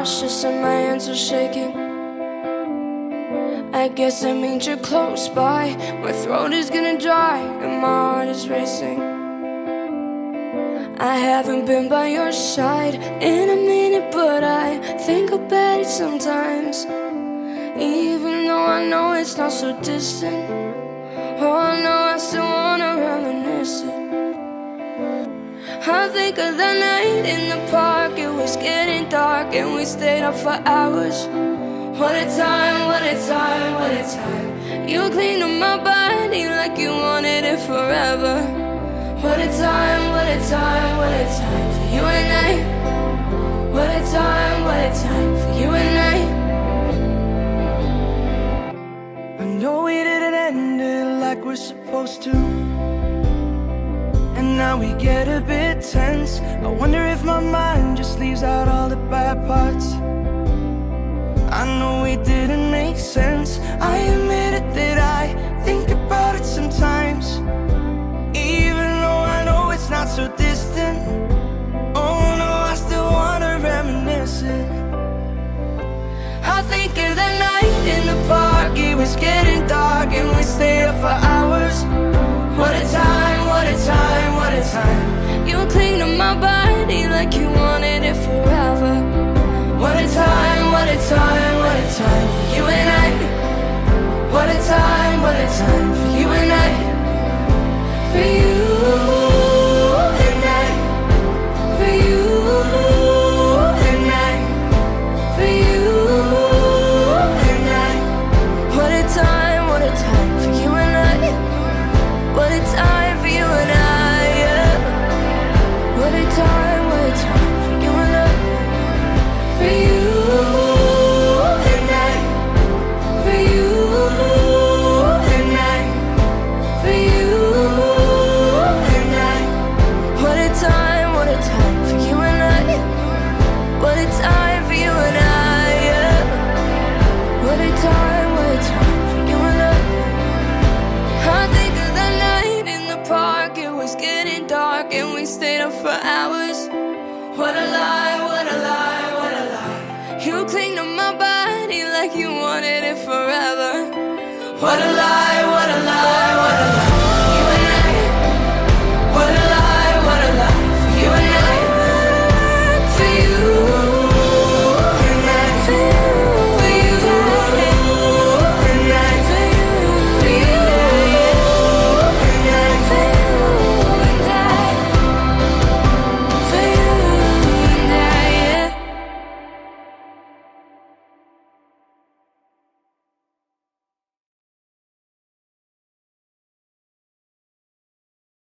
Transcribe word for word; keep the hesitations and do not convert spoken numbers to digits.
cautious and my hands are shaking. I guess I means you're close by. My throat is gonna dry and my heart is racing. I haven't been by your side in a minute, but I think about it sometimes, even though I know it's not so distant. Oh, I know I still wanna reminisce it. I think of that night in the park, it was getting dark and we stayed up for hours. What a time, what a time, what a time. You cleaned up my body like you wanted it forever. What a time, what a time, what a time for you and I. What a time, what a time for you and I. I know we didn't end it like we're supposed to, and now we get a bit tense. I wonder if my mind just leaves out all the bad parts. I know it didn't make sense. I admit it that I think about it sometimes, even though I know it's not so distant. Oh no, I still wanna reminisce it. I think of that night in the park, it was getting dark and we stayed up for hours. What a time, what a time, what a time. You clinged to my body like you wanted it forever. What a time, what a time, what a time for you and I. What a time, what a time for you and I. For you and I. For you and I. For you and I. What a time, what a time for you and I. What a time for you and I, yeah. What a time, what a time for you and I. For you and I. For you and I. For you and I. What a time, what a time for you and I. What a time for you and I, yeah. What a time, what a time for you and I. I think and we stayed up for hours. What a lie, what a lie, what a lie. You clinged to my body like you wanted it forever. What a lie.